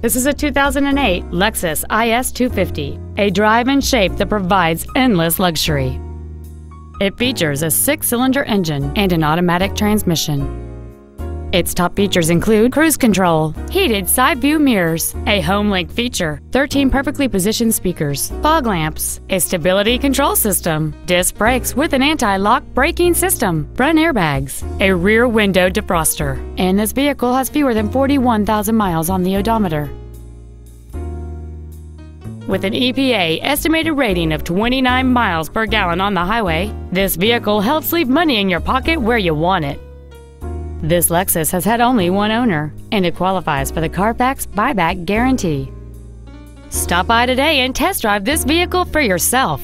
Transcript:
This is a 2008 Lexus IS250, a drive and shape that provides endless luxury. It features a 6-cylinder engine and an automatic transmission. Its top features include cruise control, heated side view mirrors, a HomeLink feature, 13 perfectly positioned speakers, fog lamps, a stability control system, disc brakes with an anti-lock braking system, front airbags, a rear window defroster, and this vehicle has fewer than 41,000 miles on the odometer. With an EPA estimated rating of 29 miles per gallon on the highway, this vehicle helps leave money in your pocket where you want it. This Lexus has had only one owner, and it qualifies for the Carfax buyback guarantee. Stop by today and test drive this vehicle for yourself.